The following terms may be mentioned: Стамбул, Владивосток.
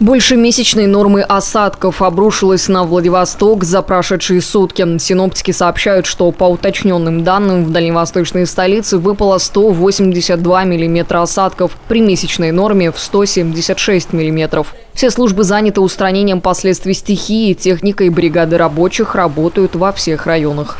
Больше месячной нормы осадков обрушилось на Владивосток за прошедшие сутки. Синоптики сообщают, что по уточненным данным в дальневосточной столице выпало 182 миллиметра осадков, при месячной норме в 176 миллиметров. Все службы заняты устранением последствий стихии, техника и бригады рабочих работают во всех районах.